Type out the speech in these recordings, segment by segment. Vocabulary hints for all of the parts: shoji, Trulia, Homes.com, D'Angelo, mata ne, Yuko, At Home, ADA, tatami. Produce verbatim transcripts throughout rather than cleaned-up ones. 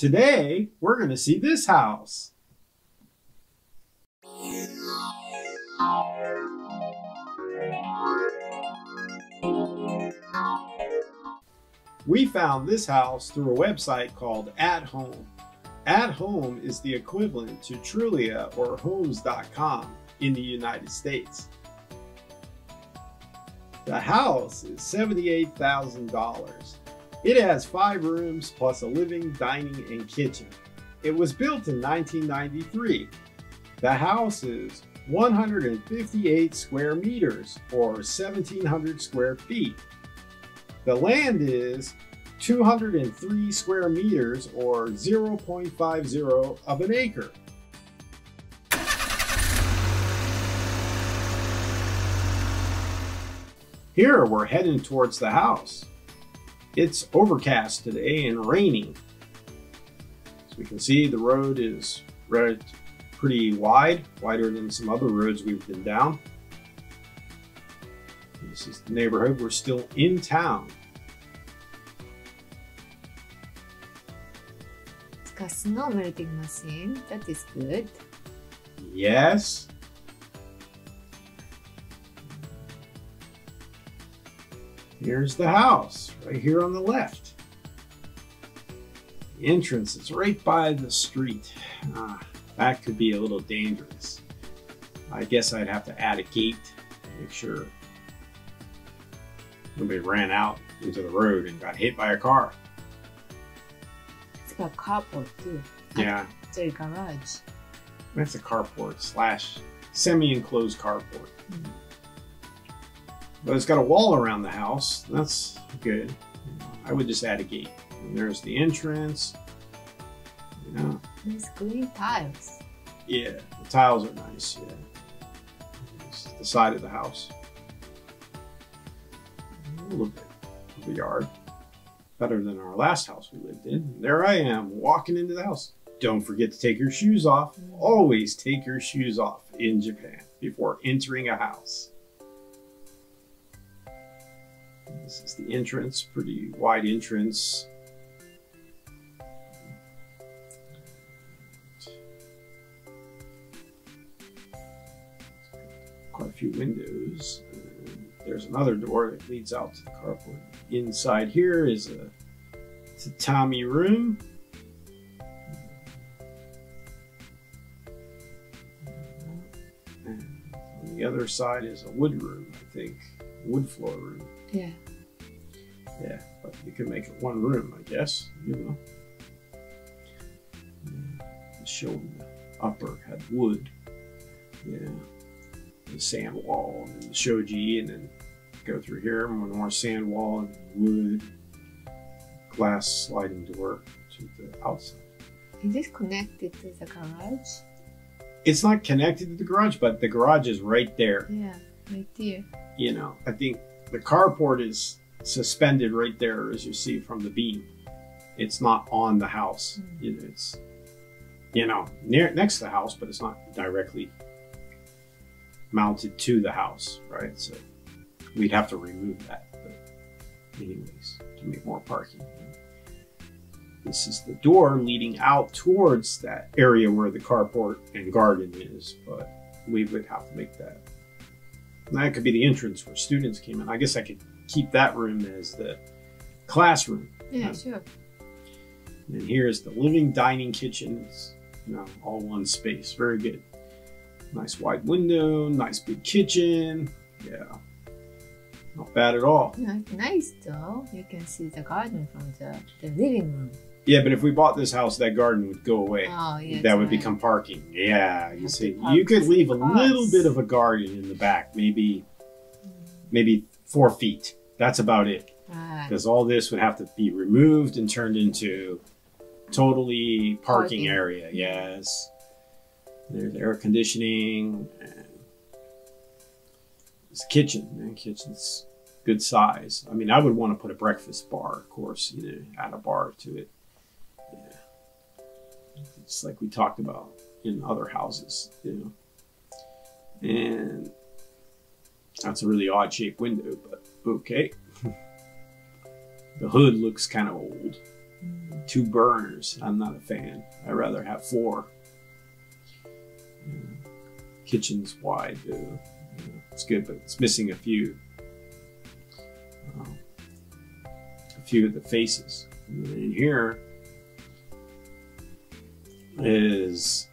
Today, we're going to see this house. We found this house through a website called At Home. At Home is the equivalent to Trulia or Homes dot com in the United States. The house is seventy-eight thousand dollars. It has five rooms plus a living, dining, and kitchen. It was built in nineteen ninety-three. The house is one hundred fifty-eight square meters or seventeen hundred square feet. The land is two hundred three square meters or zero point five zero of an acre. Here we're heading towards the house. It's overcast today and raining. As we can see, the road is pretty wide, wider than some other roads we've been down. This is the neighborhood. We're still in town. It's got snow melting machine. That is good. Yes. Here's the house, right here on the left. The entrance is right by the street. Ah, that could be a little dangerous. I guess I'd have to add a gate to make sure nobody ran out into the road and got hit by a car. It's got carport too. Yeah. It's a garage. That's a carport slash semi-enclosed carport. Mm-hmm. But it's got a wall around the house. That's good. I would just add a gate. And there's the entrance. Yeah. There's green tiles. Yeah, the tiles are nice. Yeah. This is the side of the house. A little bit of a yard. Better than our last house we lived in. There I am, walking into the house. Don't forget to take your shoes off. Always take your shoes off in Japan before entering a house. This is the entrance, pretty wide entrance. Quite a few windows. And there's another door that leads out to the carport. Inside here is a tatami room. And on the other side is a wood room, I think. Wood floor room. Yeah. Yeah, but you can make it one room, I guess, you know. The showing upper had wood. Yeah. The sand wall and then the shoji, and then go through here and one more sand wall and wood. Glass sliding door to the outside. Is this connected to the garage? It's not connected to the garage, but the garage is right there. Yeah, right there. You know, I think the carport is suspended right there, as you see from the beam. It's not on the house. Mm. It's, you know, near next to the house, but it's not directly mounted to the house, right? So we'd have to remove that. But anyways, to make more parking. This is the door leading out towards that area where the carport and garden is, but we would have to make that. That could be the entrance where students came in. I guess I could keep that room as the classroom. Yeah, um, sure. And here's the living, dining, kitchen. It's, you know, all one space. Very good. Nice wide window, nice big kitchen. Yeah. Not bad at all. Nice though. You can see the garden from the, the living room. Yeah, but if we bought this house, that garden would go away. Oh, yeah, that would right. become parking. Yeah, you see, you could leave a little bit of a garden in the back, maybe maybe four feet. That's about it. Because right. all this would have to be removed and turned into totally parking, parking. area. Yes. There's air conditioning. And it's a kitchen. Man, kitchen's good size. I mean, I would want to put a breakfast bar, of course, you know, add a bar to it. Yeah. It's like we talked about in other houses, you know. And that's a really odd shaped window, but okay. The hood looks kind of old. two burners. I'm not a fan. I'd rather have four. You know, kitchen's wide. Uh, you know, it's good, but it's missing a few. Um, a few of the faces. And then in here is,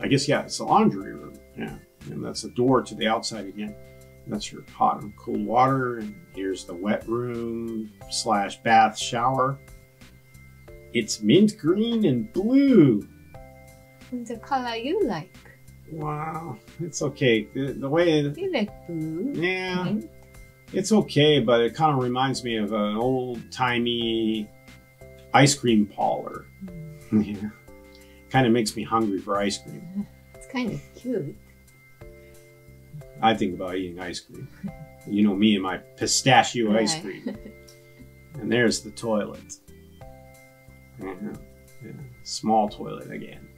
I guess, yeah, it's the laundry room. Yeah, and that's a door to the outside again. That's your hot and cool water. And here's the wet room slash bath shower. It's mint green and blue. The color you like. Wow, it's okay. The, the way it, you like blue. Yeah, mint. It's okay, but it kind of reminds me of an old timey ice cream parlor. Mm. Yeah, kind of makes me hungry for ice cream. It's kind of cute. I think about eating ice cream. You know me and my pistachio right. ice cream. And there's the toilet. Yeah, yeah. Small toilet again.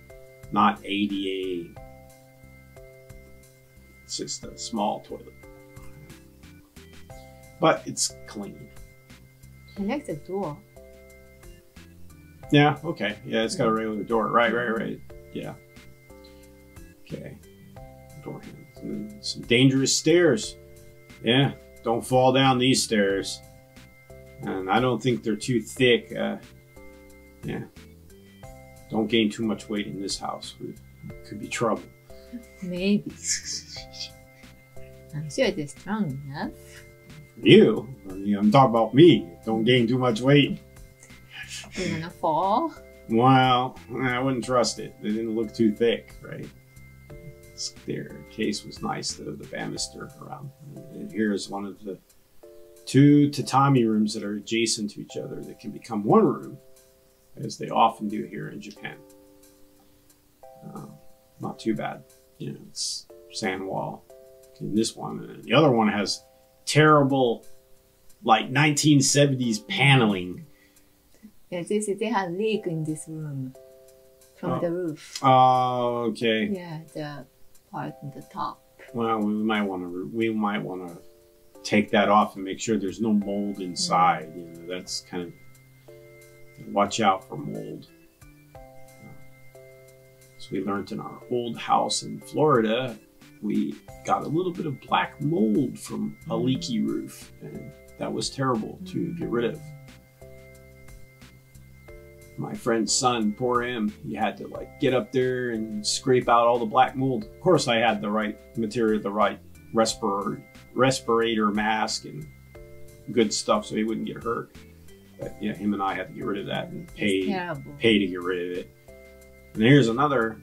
Not A D A. It's just a small toilet. But it's clean. I like the door. Yeah, okay. Yeah, it's got a regular door. Right, right, right. Yeah. Okay. Door handle. Some dangerous stairs. Yeah, don't fall down these stairs. And I don't think they're too thick. Uh, yeah, don't gain too much weight in this house. It could be trouble. Maybe. I'm sure they're strong enough. You? I mean, I'm talking about me. Don't gain too much weight. You're gonna fall? Well, I wouldn't trust it. They didn't look too thick, right? Staircase was nice though, the banister around. And here's one of the two tatami rooms that are adjacent to each other that can become one room, as they often do here in Japan. Um, not too bad. You know, it's sand wall in this one. And the other one has terrible, like nineteen seventies paneling. Yeah, they, they have leak in this room from oh. the roof. Oh, okay. Yeah, the part on the top. Well, we might want to we might want to take that off and make sure there's no mold inside. Mm-hmm. You know, that's kind of, watch out for mold. So we learned in our old house in Florida, we got a little bit of black mold from a leaky roof, and that was terrible mm-hmm. to get rid of. My friend's son, poor him, he had to like get up there and scrape out all the black mold. Of course, I had the right material, the right respirator, respirator mask and good stuff so he wouldn't get hurt. But yeah, him and I had to get rid of that and pay, pay to get rid of it. And here's another,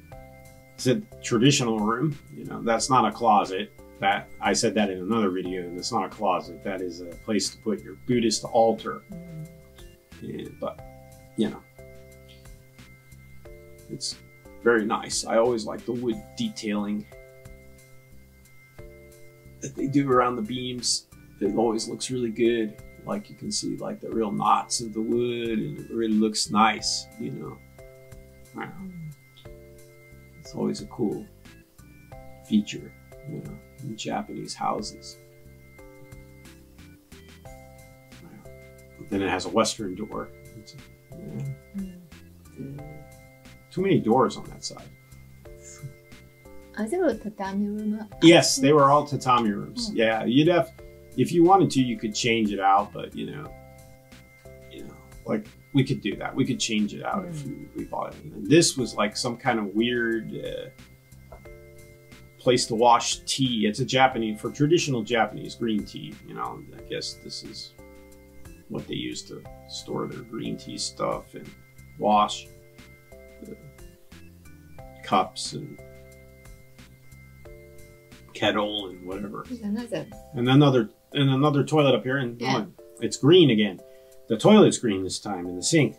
it's a traditional room. You know, that's not a closet. That I said that in another video, and it's not a closet. That is a place to put your Buddhist altar. Yeah, but, you know. It's very nice. I always like the wood detailing that they do around the beams. It always looks really good. Like you can see like the real knots of the wood, and it really looks nice, you know. Wow. It's always a cool feature, you know, in Japanese houses. Wow. Then it has a Western door. It's, yeah. Yeah. Too many doors on that side. Are there all tatami rooms? Yes, they were all tatami rooms. Mm. Yeah, you'd have, if you wanted to, you could change it out, but you know, you know, like we could do that. We could change it out mm. if we, we bought it. And this was like some kind of weird uh, place to wash tea. It's a Japanese, for traditional Japanese green tea. You know, I guess this is what they use to store their green tea stuff and wash the cups and kettle and whatever. Another. And another and another toilet up here, and yeah. oh, it's green again. The toilet's green this time, in the sink.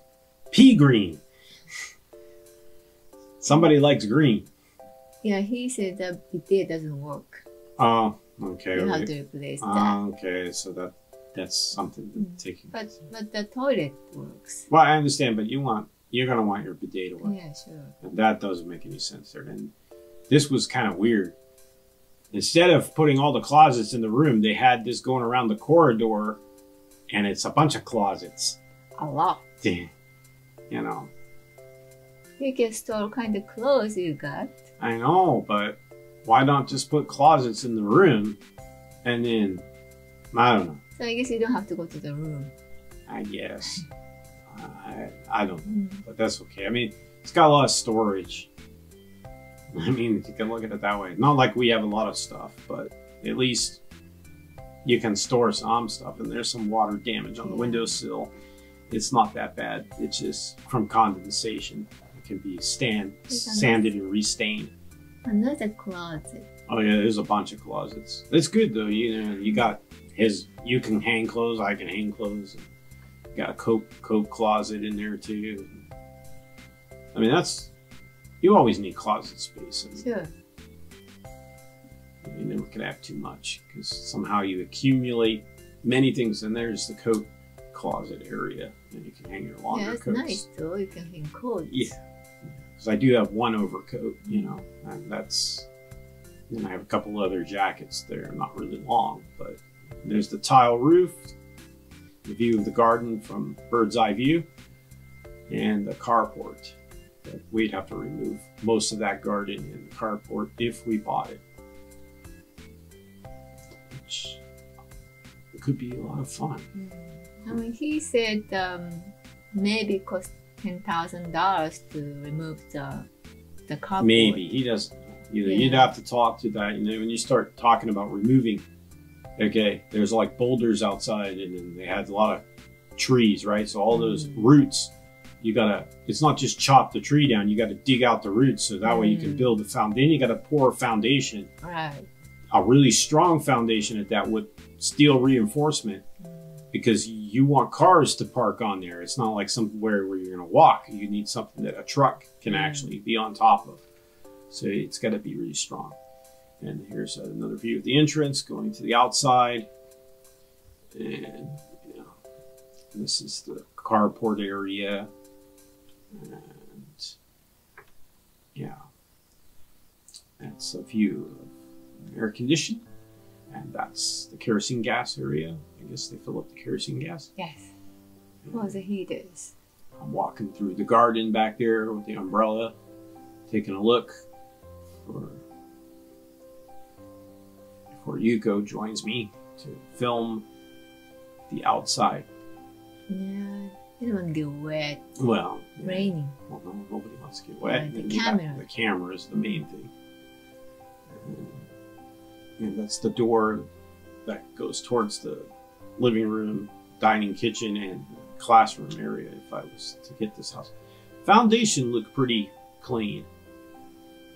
Pea green. Somebody likes green. Yeah, he said that bidet doesn't work. Oh, okay. You have to replace that. Oh, okay, so that that's something to mm. take. But but the toilet works. Well, I understand, but you want. You're going to want your bidet to work. Yeah, sure. And that doesn't make any sense there. And this was kind of weird. Instead of putting all the closets in the room, they had this going around the corridor, and it's a bunch of closets. a lot. You know. You can store kind of clothes you got. I know, but why not just put closets in the room and then, I don't know. So I guess you don't have to go to the room. I guess. I, I don't know, mm. but that's okay. I mean, it's got a lot of storage. I mean, you can look at it that way. Not like we have a lot of stuff, but at least you can store some stuff. And there's some water damage on the windowsill. It's not that bad. It's just from condensation. It can be stand, sanded and restained. Another closet. Oh yeah, there's a bunch of closets. That's good though. You know, you got his. You can hang clothes. I can hang clothes. Got a coat coat closet in there too. I mean, that's. You always need closet space. And sure. You never could have too much because somehow you accumulate many things. And there's the coat closet area, and you can hang your longer yeah, that's coats. That's nice, though. You can hang coats. Yeah, because I do have one overcoat, you know, and that's. Then I have a couple other jackets there, not really long, but there's the tile roof, the view of the garden from bird's eye view, and the carport. We'd have to remove most of that garden and the carport if we bought it, which could be a lot of fun. Mm. I mean, he said um, maybe it cost ten thousand dollars to remove the the carport. Maybe he doesn't know. Either yeah. You'd have to talk to that. You know, when you start talking about removing, okay, there's like boulders outside, and, and they had a lot of trees, right? So all mm. those roots. You gotta, it's not just chop the tree down, you gotta dig out the roots so that mm. way you can build a foundation. You gotta pour a foundation, right. a really strong foundation at that with steel reinforcement mm. because you want cars to park on there. It's not like somewhere where you're gonna walk. You need something that a truck can mm. actually be on top of. So it's gotta be really strong. And here's another view of the entrance going to the outside. And you know, this is the carport area. And yeah, that's a view of air conditioning, and that's the kerosene gas area. I guess they fill up the kerosene gas. Yes, well, the heat is. I'm walking through the garden back there with the umbrella, taking a look for before Yuko joins me to film the outside. Yeah. You don't want to get wet. Well, yeah. Raining. Well, no, nobody wants to get wet. Right, and the camera. The camera is the main thing. And, and that's the door that goes towards the living room, dining, kitchen, and classroom area if I was to get this house. Foundation looked pretty clean.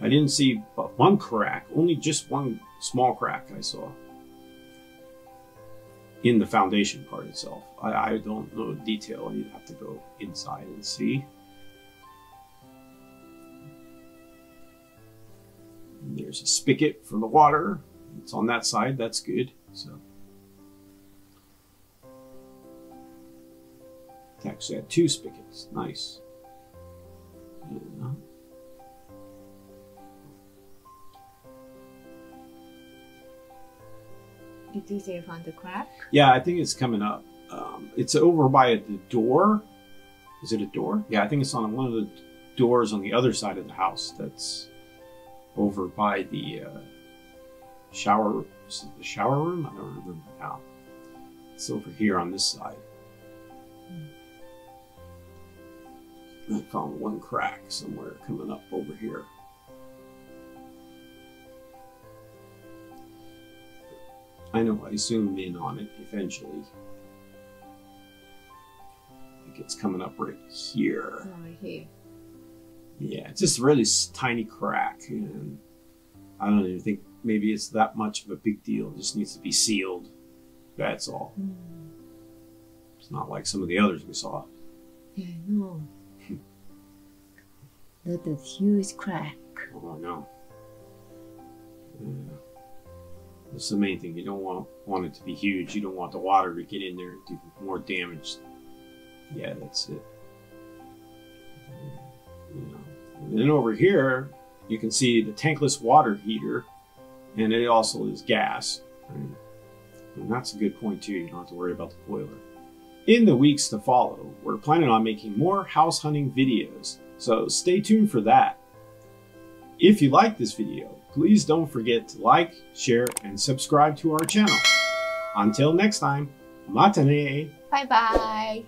I didn't see but one crack, only just one small crack I saw. In the foundation part itself. I, I don't know the detail. You'd have to go inside and see. And there's a spigot for the water. It's on that side. That's good. So it actually had two spigots. Nice. Yeah. Did you say you found the crack? Yeah, I think it's coming up. Um, it's over by the door. Is it a door? Yeah, I think it's on one of the doors on the other side of the house. That's over by the uh, shower. Is it the shower room? I don't remember now. It's over here on this side. Hmm. I found one crack somewhere coming up over here. I know I zoom in on it eventually. I think it's coming up right here. Right here. Yeah, it's just a really tiny crack, and I don't even think maybe it's that much of a big deal. It just needs to be sealed. That's all. Mm. It's not like some of the others we saw. Yeah, I know. Not that huge crack. Oh no. Yeah. That's the main thing. You don't want want it to be huge. You don't want the water to get in there and do more damage. Yeah, that's it. You know. And then over here, you can see the tankless water heater, and it also is gas. And that's a good point too. You don't have to worry about the boiler. In the weeks to follow, we're planning on making more house hunting videos, so stay tuned for that. If you like this video, please don't forget to like, share, and subscribe to our channel. Until next time, mata ne. Bye bye.